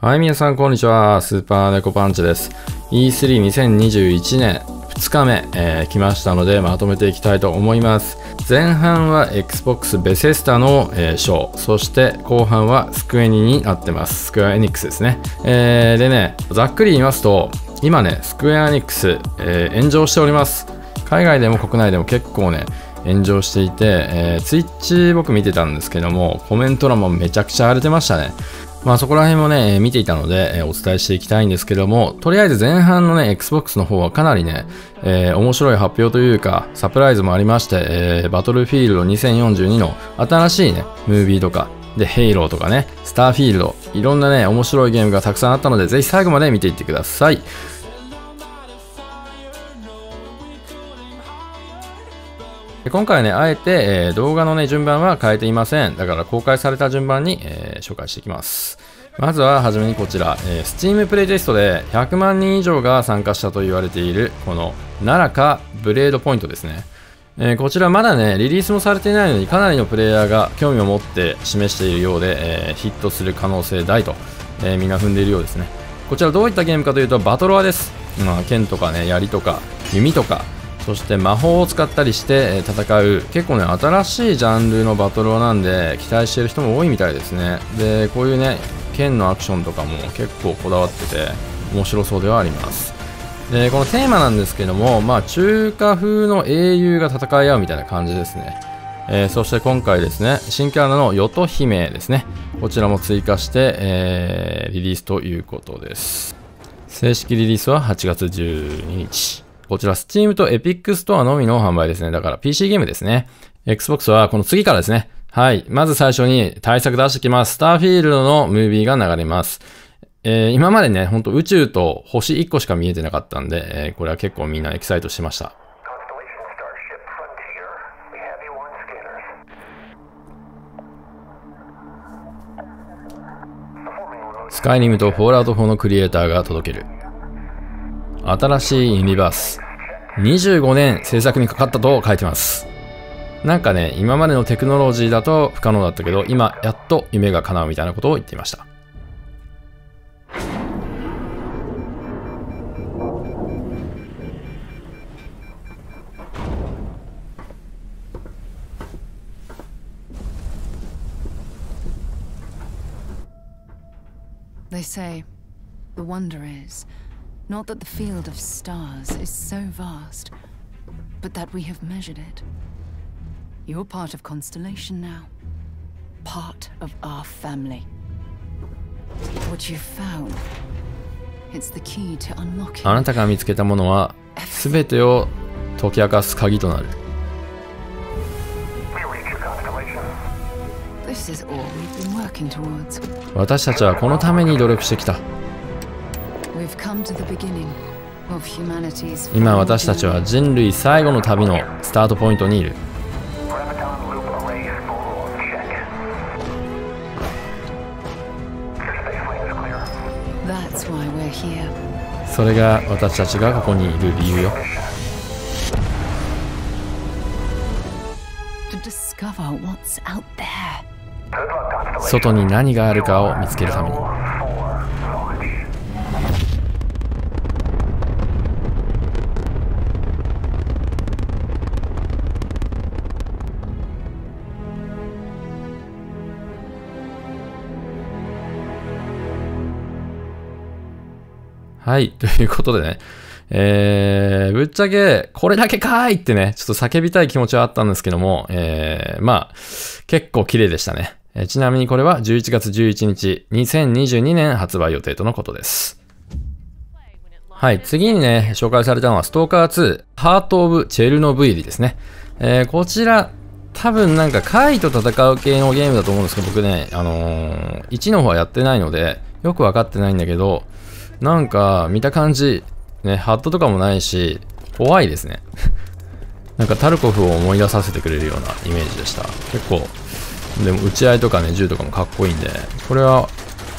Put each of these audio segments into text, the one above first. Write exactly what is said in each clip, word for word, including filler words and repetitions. はい、皆さん、こんにちは。スーパーネコパンチです。イースリーにせんにじゅういちねんふつかめ、えー、来ましたので、まとめていきたいと思います。前半は Xbox ベセスタの、えー、ショー、そして後半はスクエニになってます。スクエアエニックスですね。えー、でね、ざっくり言いますと、今ね、スクエアエニックス、えー、炎上しております。海外でも国内でも結構ね、炎上していて、えー、ツイッチ僕見てたんですけども、コメント欄もめちゃくちゃ荒れてましたね。まあそこら辺もね、見ていたのでお伝えしていきたいんですけども、とりあえず前半のね、Xbox の方はかなりね、えー、面白い発表というか、サプライズもありまして、えー、バトルフィールドにせんよんじゅうにの新しいね、ムービーとか、で、ヘイローとかね、スターフィールド、いろんなね、面白いゲームがたくさんあったので、ぜひ最後まで見ていってください。今回ね、あえて、えー、動画のね、順番は変えていません。だから公開された順番に、えー、紹介していきます。まずははじめにこちら、えー、Steam プレイテストでひゃくまんにん以上が参加したと言われている、この、奈良かブレードポイントですね。えー、こちらまだね、リリースもされていないのに、かなりのプレイヤーが興味を持って示しているようで、えー、ヒットする可能性大と、えー、みんな踏んでいるようですね。こちらどういったゲームかというと、バトロワです。まあ、剣とかね、槍とか、弓とか、そして魔法を使ったりして戦う、結構ね、新しいジャンルのバトルなんで、期待してる人も多いみたいですね。で、こういうね、剣のアクションとかも結構こだわってて、面白そうではあります。で、このテーマなんですけども、まあ、中華風の英雄が戦い合うみたいな感じですね。えー、そして今回ですね、新キャラのヨト姫ですね。こちらも追加して、えー、リリースということです。正式リリースははちがつじゅうににち。こちら Steam と Epic Store のみの販売ですね。だから ピーシー ゲームですね。Xbox はこの次からですね。はい。まず最初に対策出してきます。スターフィールドのムービーが流れます。えー、今までね、ほんと宇宙と星いっこしか見えてなかったんで、えー、これは結構みんなエキサイトしてました。スカイリムとフォールアウトフォーのクリエイターが届ける。新しいユニバース。にじゅうごねん制作にかかったと書いてます。なんかね、今までのテクノロジーだと不可能だったけど、今やっと夢が叶うみたいなことを言っていました。They say the wonder is not that the field of stars is so vast, but that we have measured it. You're part of Constellation now. Part of our family. What you found, it's the key to unlocking. あなたが見つけたものは全てを解き明かす鍵となる。 This is all we've been working towards. 私たちはこのために努力してきた。今私たちは人類最後の旅のスタートポイントにいる。それが私たちがここにいる理由よ。外に何があるかを見つけるために。はい。ということでね。えー、ぶっちゃけ、これだけかーいってね、ちょっと叫びたい気持ちはあったんですけども、えー、まあ、結構綺麗でしたね。えー、ちなみにこれはじゅういちがつじゅういちにち、にせんにじゅうにねん発売予定とのことです。はい。次にね、紹介されたのは、ストーカーツー、ハート・オブ・チェルノブイリですね。えー、こちら、多分なんか、怪と戦う系のゲームだと思うんですけど、僕ね、あのー、いちの方はやってないので、よくわかってないんだけど、なんか、見た感じ、ね、ハットとかもないし、怖いですね。なんか、タルコフを思い出させてくれるようなイメージでした。結構、でも、撃ち合いとかね、銃とかもかっこいいんで、これは、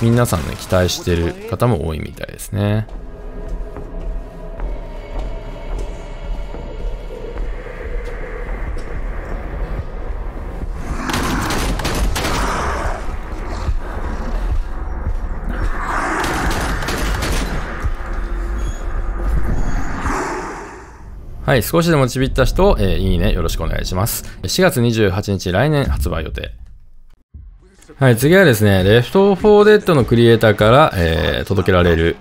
皆さんね、期待してる方も多いみたいですね。はい、少しでもちびった人、えー、いいね、よろしくお願いします。しがつにじゅうはちにち、来年発売予定。はい、次はですね、レフトフォーデッドのクリエイターから、えー、届けられる、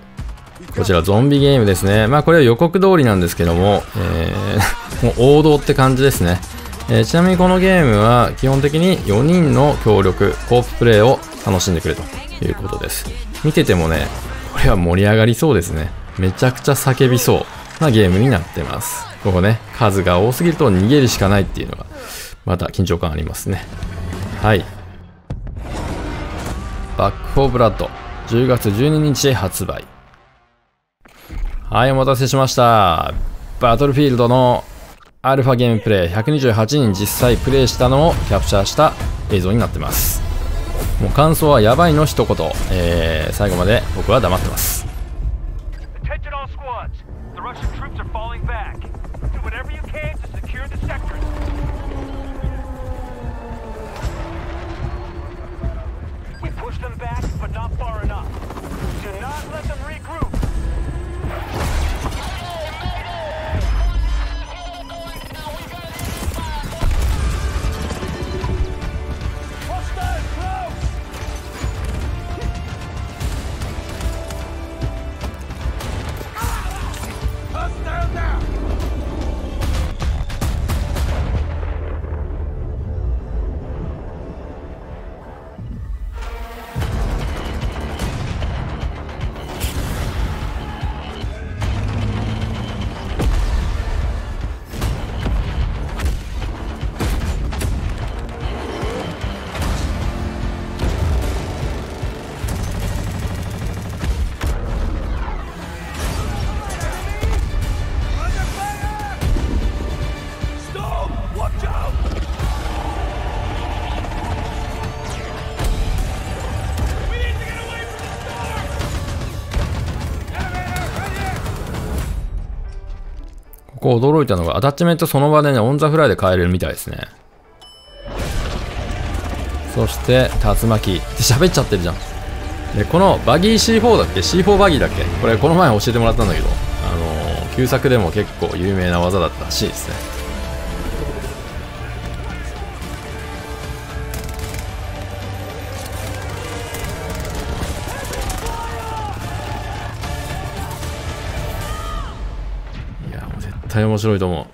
こちらゾンビゲームですね。まあ、これは予告通りなんですけども、えー、もう王道って感じですね。えー、ちなみにこのゲームは基本的によにんの協力、コーププレイを楽しんでくれということです。見ててもね、これは盛り上がりそうですね。めちゃくちゃ叫びそうなゲームになってます。ここね、数が多すぎると逃げるしかないっていうのが、また緊張感ありますね。はい。バックフォーブラッド、じゅうがつじゅうににち発売。はい、お待たせしました。バトルフィールドのアルファゲームプレイ、ひゃくにじゅうはちにん実際プレイしたのをキャプチャーした映像になってます。もう感想はやばいの一言、えー、最後まで僕は黙ってます。ここ驚いたのがアタッチメントその場でね、オンザフライで変えれるみたいですね。そして竜巻って喋っちゃってるじゃん。でこのバギー シーフォー だっけ シーフォー バギーだっけ、これこの前教えてもらったんだけど、あのー、旧作でも結構有名な技だったらしいですね。絶対面白いと思う。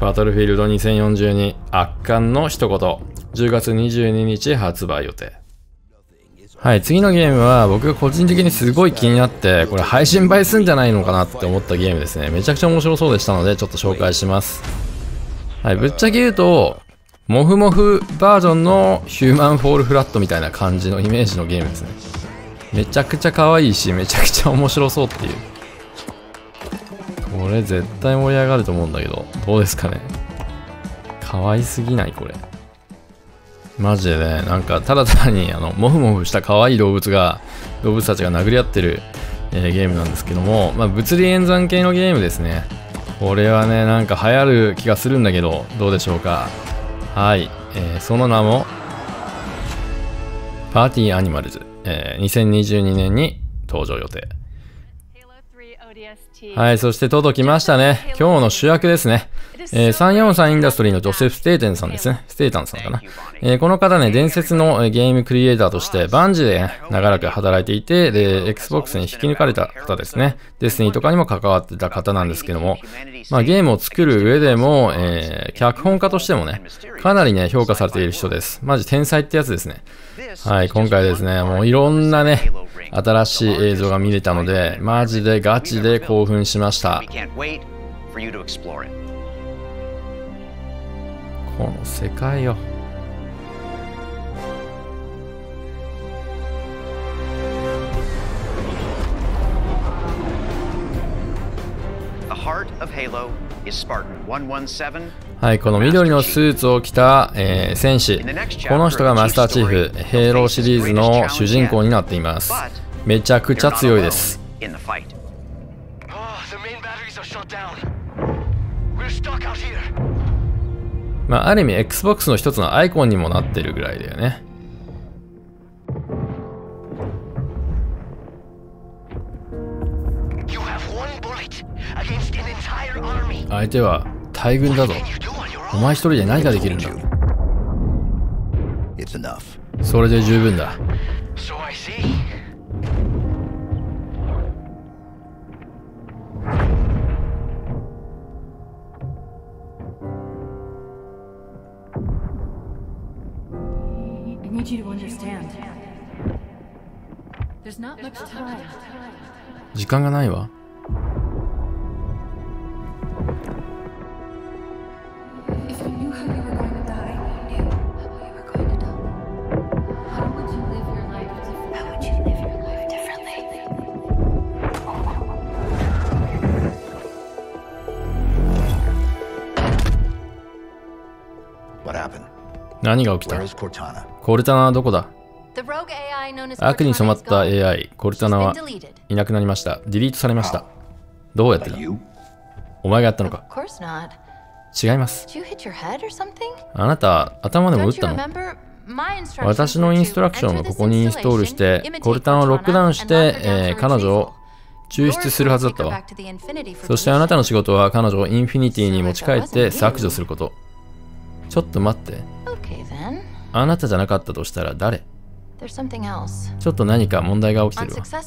バトルフィールドにせんよんじゅうに圧巻の一言、じゅうがつにじゅうににち発売予定。はい、次のゲームは僕が個人的にすごい気になって、これ配信映えすんじゃないのかなって思ったゲームですね。めちゃくちゃ面白そうでしたのでちょっと紹介します。はい、ぶっちゃけ言うとモフモフバージョンのヒューマンフォールフラットみたいな感じのイメージのゲームですね。めちゃくちゃ可愛いしめちゃくちゃ面白そうっていう、これ絶対盛り上がると思うんだけど、どうですかね。可愛すぎない？これマジでね、なんかただ単にあのモフモフした可愛い動物が動物たちが殴り合ってる、えー、ゲームなんですけども、まあ、物理演算系のゲームですね。これはねなんか流行る気がするんだけど、どうでしょうか。はい、えー、その名もパーティーアニマルズ、えー、にせんにじゅうにねんに登場予定。はい、そして届きましたね。今日の主役ですね。えー、さんよんさんインダストリーのジョセフ・ステイテンさんですね。ステイタンさんかな。えー、この方ね、伝説のゲームクリエイターとして、バンジーで、ね、長らく働いていて、で、エックスボックス に引き抜かれた方ですね。デスティニーとかにも関わってた方なんですけども、まあ、ゲームを作る上でも、えー、脚本家としてもね、かなりね、評価されている人です。マジ天才ってやつですね。はい、今回ですね、もういろんなね、新しい映像が見れたので、マジでガチで興奮しました。この世界よ。はい、この緑のスーツを着た、えー、戦士、この人がマスターチーフ、ヘイローシリーズの主人公になっています。めちゃくちゃ強いです。まあ、ある意味 エックスボックス の一つのアイコンにもなってるぐらいだよね。相手は大軍だぞ。お前一人で何ができるんだ。それで十分だ。時間がないわ。何が起きた？コルタナはどこだ？悪に染まった エーアイ、コルタナはいなくなりました。ディリートされました。どうやってだ？お前がやったのか？違います。あなた、頭でも打ったの？私のインストラクションをここにインストールして、コルタナをロックダウンして、えー、彼女を抽出するはずだったわ。そしてあなたの仕事は彼女をインフィニティに持ち帰って削除すること。ちょっと待って。あなたじゃなかったとしたら誰？ちょっと何か問題が起きてるわ。作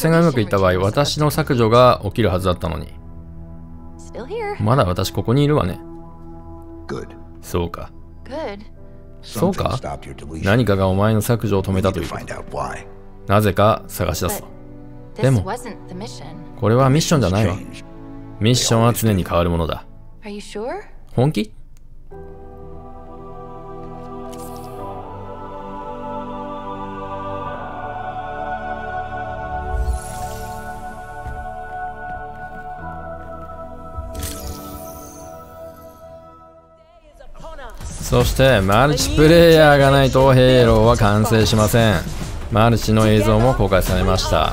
戦がうまくいった場合、私の削除が起きるはずだったのに。まだ私ここにいるわね。そうか。そうか。何かがお前の削除を止めたということ。なぜか探し出すわ。でも、これはミッションじゃないわ。ミッションは常に変わるものだ。本気？そしてマルチプレイヤーがないとヘイローは完成しません。マルチの映像も公開されました。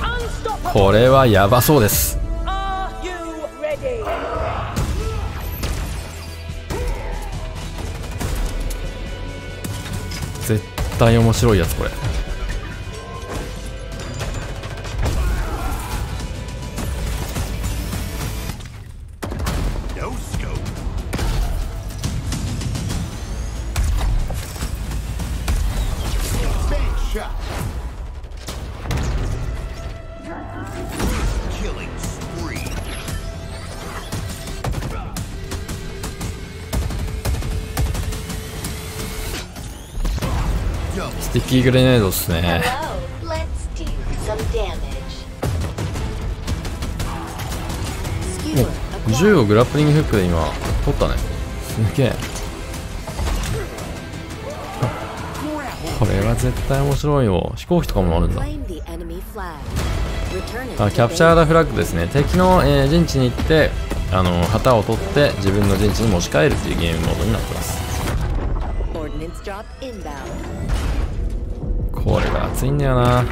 これはやばそうです。絶対面白いやつこれ。スティッキーグレネードっすね。お、銃をグラップリングフックで今取ったね。すげえ。これは絶対面白いよ。飛行機とかもあるんだ。あ、キャプチャー・ザ・フラッグですね。敵の、えー、陣地に行ってあの旗を取って自分の陣地に持ち帰るっていうゲームモードになってます。これが熱いんだよな。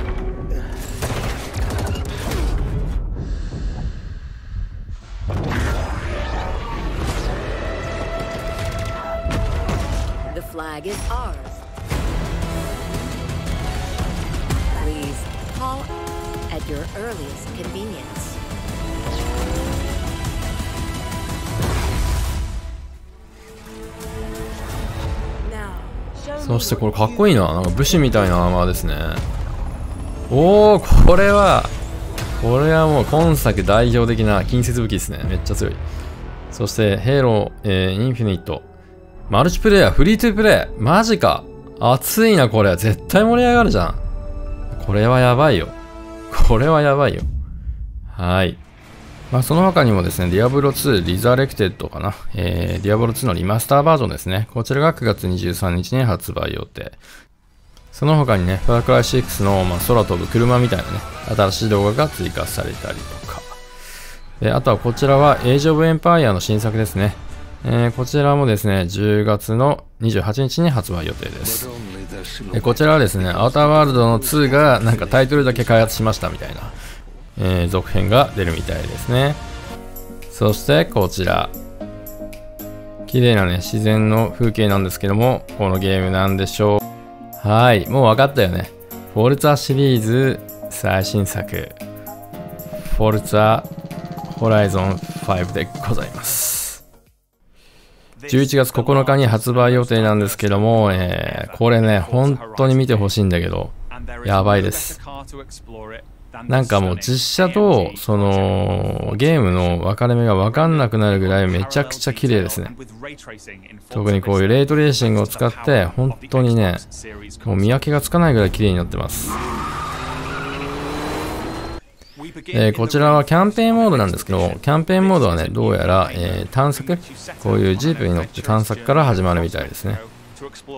そしてこれかっこいいな。なんか武士みたいなアーマーですね。おお、これはこれはもう今作代表的な近接武器ですね。めっちゃ強い。そしてヘイロー、えー、インフィニットマルチプレイヤーフリートゥープレイ、マジか。熱いなこれ。絶対盛り上がるじゃん。これはやばいよ。これはやばいよ。はい。まあ、その他にもですね、ディアブロツーリザレクテッドかな、えー、ディアブロツーのリマスターバージョンですね。こちらがくがつにじゅうさんにちに発売予定。その他にね、ファークライシックスの、まあ、空飛ぶ車みたいなね、新しい動画が追加されたりとか。で、あとはこちらは、エイジオブエンパイアの新作ですね。えー、こちらもですね、じゅうがつのにじゅうはちにちに発売予定です。で、こちらはですね、アウターワールドのツーがなんかタイトルだけ開発しましたみたいな、えー、続編が出るみたいですね。そしてこちら。綺麗なね、自然の風景なんですけども、このゲームなんでしょう。はい、もうわかったよね。フォルツァシリーズ最新作。フォルツァホライゾンファイブでございます。じゅういちがつここのかに発売予定なんですけども、えー、これね、本当に見てほしいんだけど、やばいです。なんかもう実写と、その、ゲームの分かれ目が分かんなくなるぐらいめちゃくちゃ綺麗ですね。特にこういうレイトレーシングを使って、本当にね、もう見分けがつかないぐらい綺麗になってます。えー、こちらはキャンペーンモードなんですけど、キャンペーンモードはね、どうやら、えー、探索、こういうジープに乗って探索から始まるみたいですね。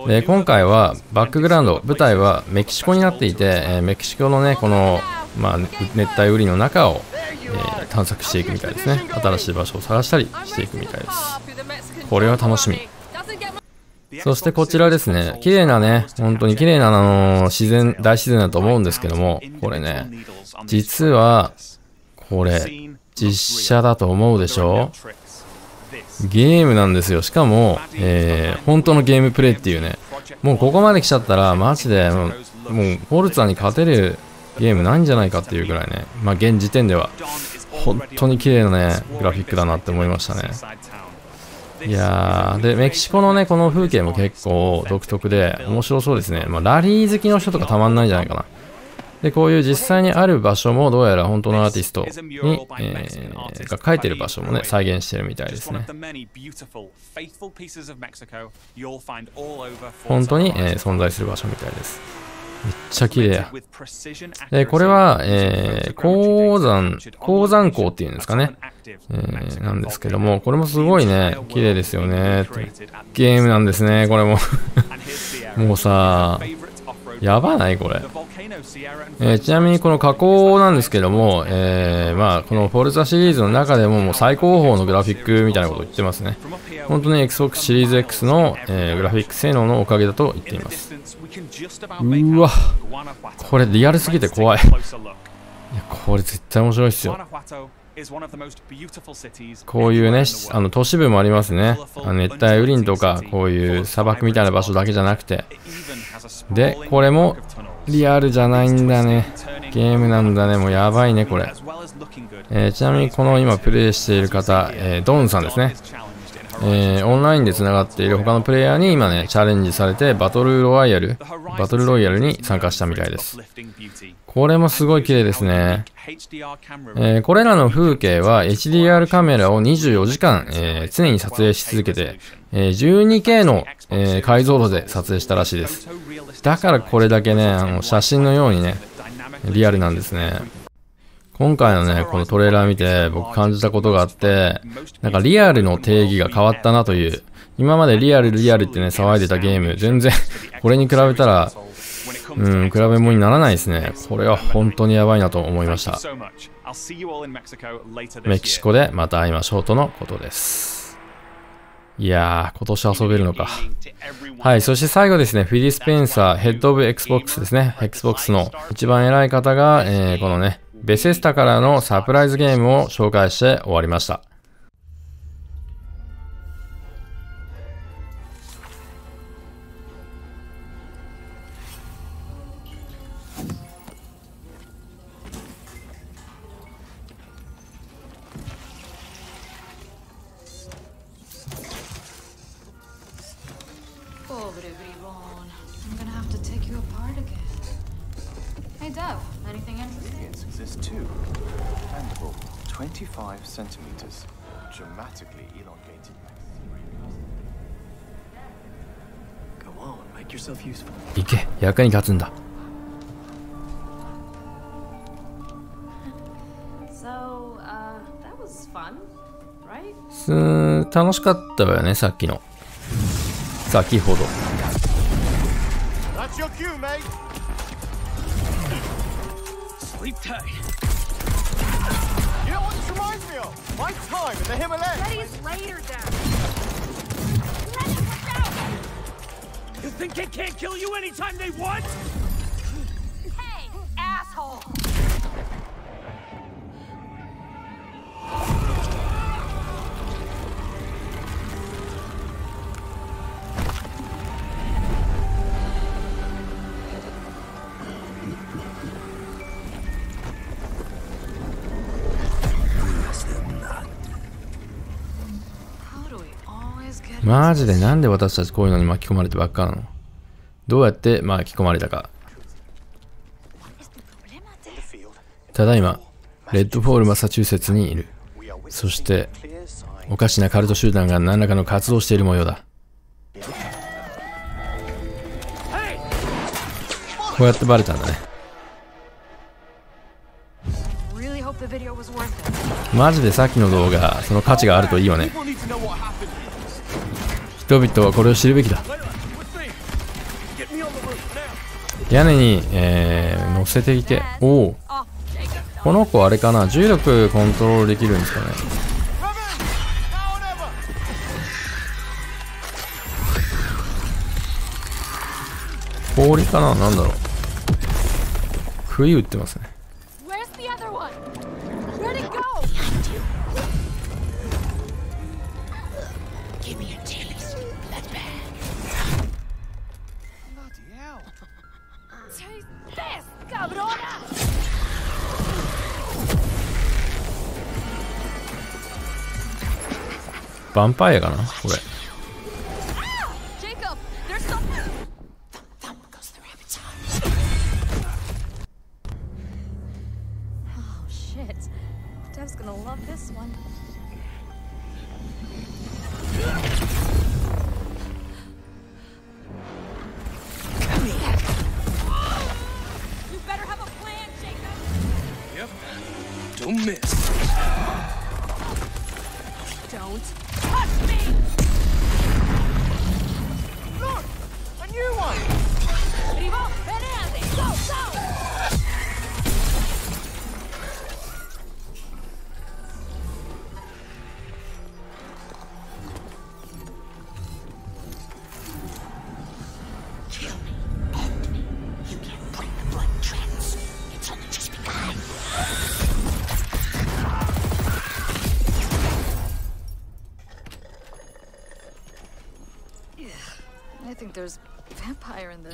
で、今回はバックグラウンド、舞台はメキシコになっていて、えー、メキシコのね、この、まあ、熱帯雨林の中を、えー、探索していくみたいですね。新しい場所を探したりしていくみたいです。これは楽しみ。そしてこちらですね、綺麗なね、本当に綺麗な、あのー、自然、大自然だと思うんですけども、これね、実は、これ、実写だと思うでしょ？ゲームなんですよ。しかも、えー、本当のゲームプレイっていうね、もうここまで来ちゃったら、マジで、もう、フォルツァに勝てるゲームないんじゃないかっていうぐらいね、まあ、現時点では、本当に綺麗なね、グラフィックだなって思いましたね。いやー、で、メキシコのね、この風景も結構独特で面白そうですね。まあ、ラリー好きの人とかたまんないんじゃないかな。で、こういう実際にある場所もどうやら本当のアーティストに、えー、が描いてる場所もね、再現してるみたいですね。本当に、えー、存在する場所みたいです。めっちゃ綺麗や。で、これは、えー、鉱山、鉱山港っていうんですかね。えー、なんですけども、これもすごいね、綺麗ですよね。ゲームなんですね、これも。もうさ、やばないこれ。えー、ちなみにこの加工なんですけども、えー、まあ、このフォルツァシリーズの中でももう最高峰のグラフィックみたいなことを言ってますね。本当に Xbox シリーズ X の、えー、グラフィック性能のおかげだと言っています。うわ、これリアルすぎて怖い。いや、これ絶対面白いっすよ。こういうね、あの都市部もありますね。あの熱帯雨林とか、こういう砂漠みたいな場所だけじゃなくて。で、これもリアルじゃないんだね。ゲームなんだね。もうやばいね、これ。えー、ちなみにこの今プレイしている方、えー、ドンさんですね。えー、オンラインでつながっている他のプレイヤーに今ね、チャレンジされてバトルロワイヤル、バトルロイヤルに参加したみたいです。これもすごい綺麗ですね。えー、これらの風景は エイチディーアール カメラをにじゅうよじかん、えー、常に撮影し続けて、えー、じゅうにケー の、えー、解像度で撮影したらしいです。だからこれだけね、あの写真のようにね、リアルなんですね。今回のね、このトレーラー見て僕感じたことがあって、なんかリアルの定義が変わったなという、今までリアルリアルってね、騒いでたゲーム、全然これに比べたら、うん、比べ物にならないですね。これは本当にやばいなと思いました。メキシコでまた会いましょうとのことです。いやー、今年遊べるのか。はい、そして最後ですね、フィリー・スペンサー、ヘッド・オブ・ エックスボックス ですね。エックスボックス の一番偉い方が、えー、このね、ベセスタからのサプライズゲームを紹介して終わりました。行け、役に立つんだ。すー楽しかったわよね、さっきの先ほど。マジでなんで私たちこういうのに巻き込まれてばっかなの。どうやって巻き込まれたか。ただいまレッドフォールマサチューセッツにいる。そしておかしなカルト集団が何らかの活動をしている模様だ。こうやってバレたんだね。マジでさっきの動画その価値があるといいよね。人々はこれを知るべきだ。屋根に、えー、乗せていて、おお、この子あれかな、重力コントロールできるんですかね。氷かな、なんだろう、杭打ってますね。ヴァンパイアかなこれ。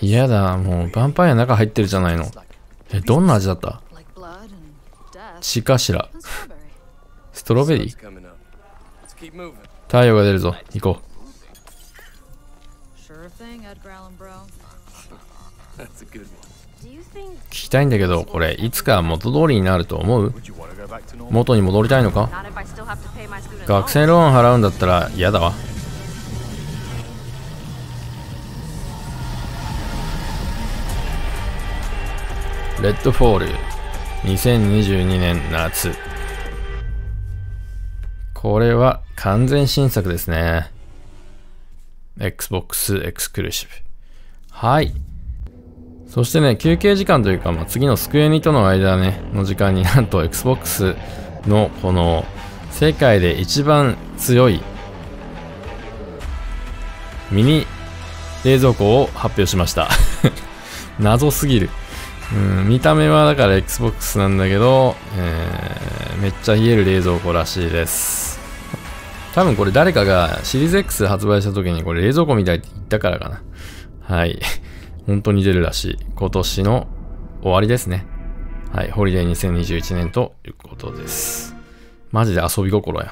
いやだ、もうヴァンパイアの中入ってるじゃないの。え、どんな味だった？血かしら。ストロベリー？太陽が出るぞ、行こう。聞きたいんだけど、これいつか元通りになると思う？元に戻りたいのか？学生ローン払うんだったら嫌だわ。レッドフォールにせんにじゅうにねん夏。これは完全新作ですね。Xbox エクスクルーシブ。はい。そしてね、休憩時間というか、まあ、次のスクエニとの間ね、の時間になんと Xbox のこの世界で一番強いミニ冷蔵庫を発表しました。謎すぎる。うん、見た目はだから Xbox なんだけど、えー、めっちゃ冷える冷蔵庫らしいです。多分これ誰かがシリーズ X 発売した時にこれ冷蔵庫みたいって言ったからかな。はい。本当に出るらしい。今年の終わりですね。はい。ホリデーにせんにじゅういちねんということです。マジで遊び心や。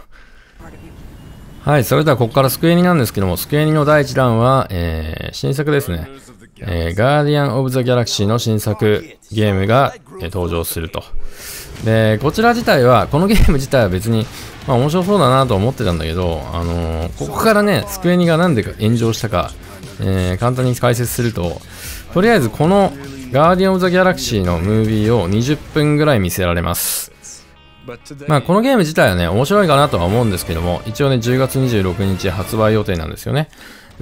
はい。それではここからスクエニなんですけども、スクエニのだいいちだんは、えー、新作ですね。えー、ガーディアン・オブ・ザ・ギャラクシーの新作ゲームが、えー、登場すると。で、こちら自体は、このゲーム自体は別に、まあ面白そうだなと思ってたんだけど、あのー、ここからね、スクエニがなんで炎上したか、えー、簡単に解説すると、とりあえずこのガーディアン・オブ・ザ・ギャラクシーのムービーをにじゅっぷんぐらい見せられます。まあこのゲーム自体はね、面白いかなとは思うんですけども、一応ね、じゅうがつにじゅうろくにち発売予定なんですよね。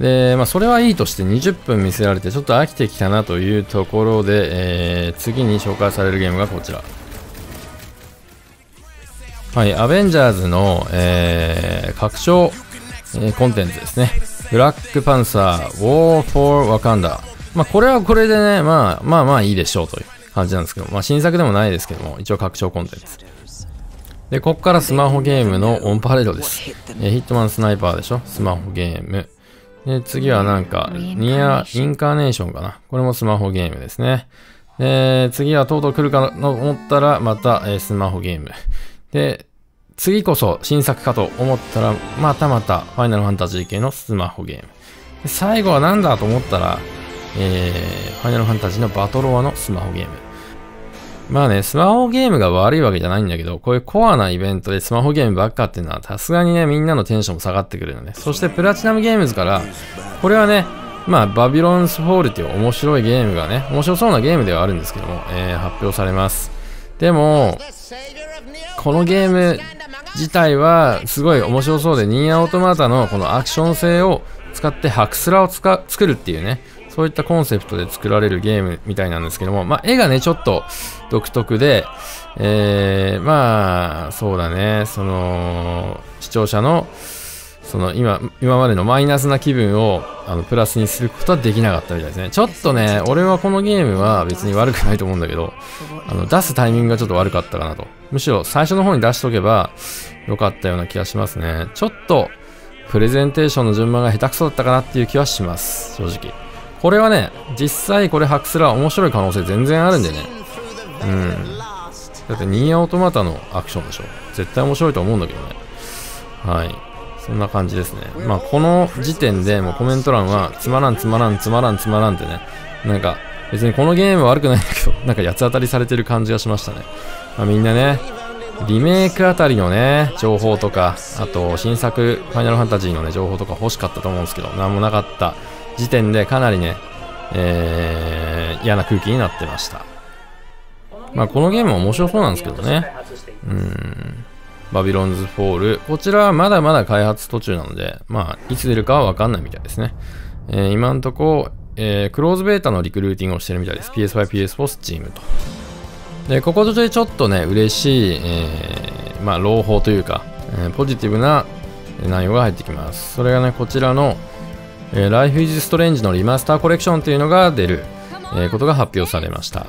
で、まあそれはいいとしてにじゅっぷん見せられてちょっと飽きてきたなというところで、えー、次に紹介されるゲームがこちら。はい、アベンジャーズの、えー、拡張、えー、コンテンツですね。ブラックパンサー、ウォー・フォー・ワカンダ。まあこれはこれでね、まあまあまあいいでしょうという感じなんですけど、まあ新作でもないですけども、一応拡張コンテンツ。で、ここからスマホゲームのオンパレードです。えー、ヒットマンスナイパーでしょ、スマホゲーム。で、次はなんか、ニア・インカーネーションかな。これもスマホゲームですね。で、次はとうとう来るかと思ったら、また、えー、スマホゲーム。で、次こそ新作かと思ったら、またまた、ファイナルファンタジー系のスマホゲーム。で、最後はなんだと思ったら、えー、ファイナルファンタジーのバトロワのスマホゲーム。まあね、スマホゲームが悪いわけじゃないんだけど、こういうコアなイベントでスマホゲームばっかっていうのは、さすがにね、みんなのテンションも下がってくるよね。そして、プラチナムゲームズから、これはね、まあ、バビロンズ・フォールっていう面白いゲームがね、面白そうなゲームではあるんですけども、えー、発表されます。でも、このゲーム自体は、すごい面白そうで、ニーアオートマータのこのアクション性を使って、ハクスラをつか作るっていうね、そういったコンセプトで作られるゲームみたいなんですけども、まあ、絵がね、ちょっと独特で、えー、まあ、そうだね、その、視聴者の、その、今、今までのマイナスな気分を、あの、プラスにすることはできなかったみたいですね。ちょっとね、俺はこのゲームは別に悪くないと思うんだけど、あの、出すタイミングがちょっと悪かったかなと。むしろ、最初の方に出しとけば、よかったような気がしますね。ちょっと、プレゼンテーションの順番が下手くそだったかなっていう気はします、正直。これはね、実際これハクスラ面白い可能性全然あるんでね。うん。だってニーアオートマタのアクションでしょ。絶対面白いと思うんだけどね。はい。そんな感じですね。まあこの時点でもうコメント欄はつまらんつまらんつまらんつまらんってね。なんか別にこのゲームは悪くないんだけど、なんか八つ当たりされてる感じがしましたね。まあみんなね、リメイクあたりのね、情報とか、あと新作ファイナルファンタジーのね、情報とか欲しかったと思うんですけど、なんもなかった。時点でかなりね、えー、嫌な空気になってました。まあこのゲームは面白そうなんですけどね。うん。バビロンズ・フォール。こちらはまだまだ開発途中なので、まあいつ出るかはわかんないみたいですね。えー、今んとこ、えー、クローズベータのリクルーティングをしてるみたいです。ピーエスファイブ、ピーエスフォー、Steam と。で、ここでちょっとね、嬉しい、えー、まあ朗報というか、えー、ポジティブな内容が入ってきます。それがね、こちらの、えー、Life is Strange のリマスターコレクションというのが出る、えー、ことが発表されました。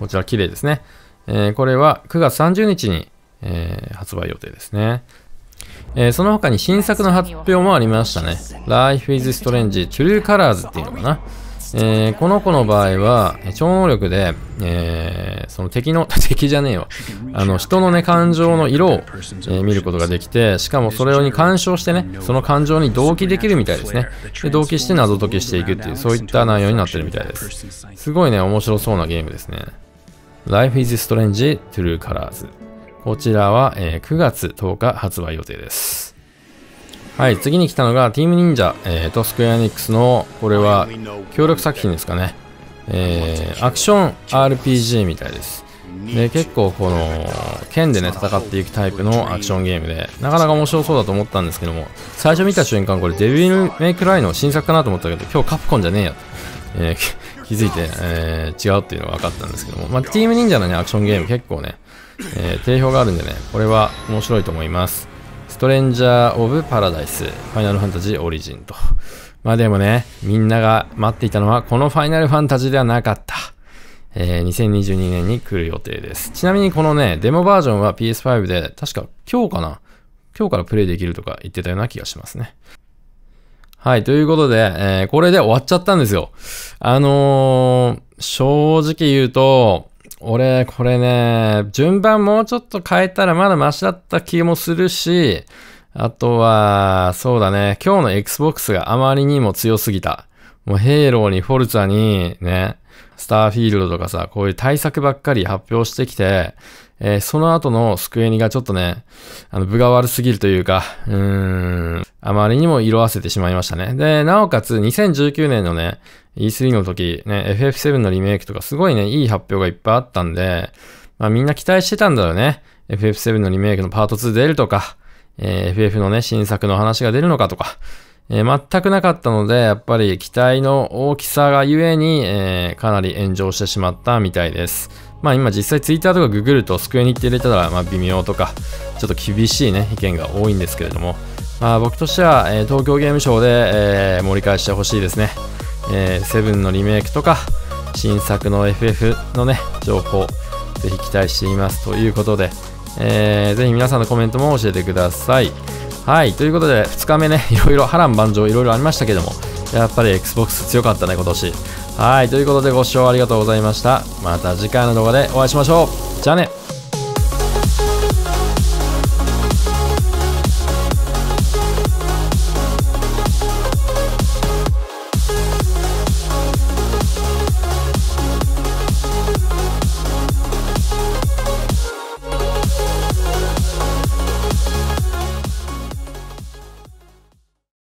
こちら綺麗ですね。えー、これはくがつさんじゅうにちに、えー、発売予定ですね、えー。その他に新作の発表もありましたね。Life is Strange トゥルーカラーズっていうのかな。えー、この子の場合は、超能力で、えー、その敵の、敵じゃねえわ。あの、人のね、感情の色を、えー、見ることができて、しかもそれに干渉してね、その感情に同期できるみたいですね。で、同期して謎解きしていくっていう、そういった内容になってるみたいです。すごいね、面白そうなゲームですね。Life is Strange True Colors。こちらは、えー、くがつとおか発売予定です。はい、次に来たのが、ティーム忍者、えー、と、スクエアエニックスの、これは、協力作品ですかね。えー、アクション アールピージー みたいです。で、結構、この、剣でね、戦っていくタイプのアクションゲームで、なかなか面白そうだと思ったんですけども、最初見た瞬間、これ、デビルメイクライの新作かなと思ったけど、今日カプコンじゃねえやと、えー、気づいて、えー、違うっていうのが分かったんですけども、まあ、ティーム忍者のね、アクションゲーム結構ね、えー、定評があるんでね、これは面白いと思います。ストレンジャー・オブ・パラダイス、ファイナルファンタジー・オリジンと。まあでもね、みんなが待っていたのは、このファイナルファンタジーではなかった。えー、にせんにじゅうにねんに来る予定です。ちなみにこのね、デモバージョンは ピーエスファイブ で、確か今日かな今日からプレイできるとか言ってたような気がしますね。はい、ということで、えー、これで終わっちゃったんですよ。あのー、正直言うと、俺、これね、順番もうちょっと変えたらまだマシだった気もするし、あとは、そうだね、今日の エックスボックス があまりにも強すぎた。もうヘイローにフォルツァにね、スターフィールドとかさ、こういう対策ばっかり発表してきて、えー、その後のスクエニがちょっとね、あの、分が悪すぎるというか、うーん、あまりにも色あせてしまいましたね。で、なおかつにせんじゅうきゅうねんのね、イースリー の時、ね、エフエフセブン のリメイクとかすごいね、いい発表がいっぱいあったんで、まあみんな期待してたんだよね。エフエフセブン のリメイクのパートツー出るとか、えー、エフエフ のね、新作の話が出るのかとか、えー、全くなかったので、やっぱり期待の大きさがゆえに、えー、かなり炎上してしまったみたいです。まあ今実際 Twitter とかググるとスクエニって入れたら、まあ微妙とか、ちょっと厳しいね、意見が多いんですけれども、まあ僕としては、えー、東京ゲームショウで、えー、盛り返してほしいですね。えー、セブンのリメイクとか、新作の エフエフ のね、情報、ぜひ期待しています。ということで、えー、ぜひ皆さんのコメントも教えてください。はい、ということでふつかめね、いろいろ波乱万丈いろいろありましたけども、やっぱり エックスボックス 強かったね今年。はい、ということでご視聴ありがとうございました。また次回の動画でお会いしましょう。じゃあね。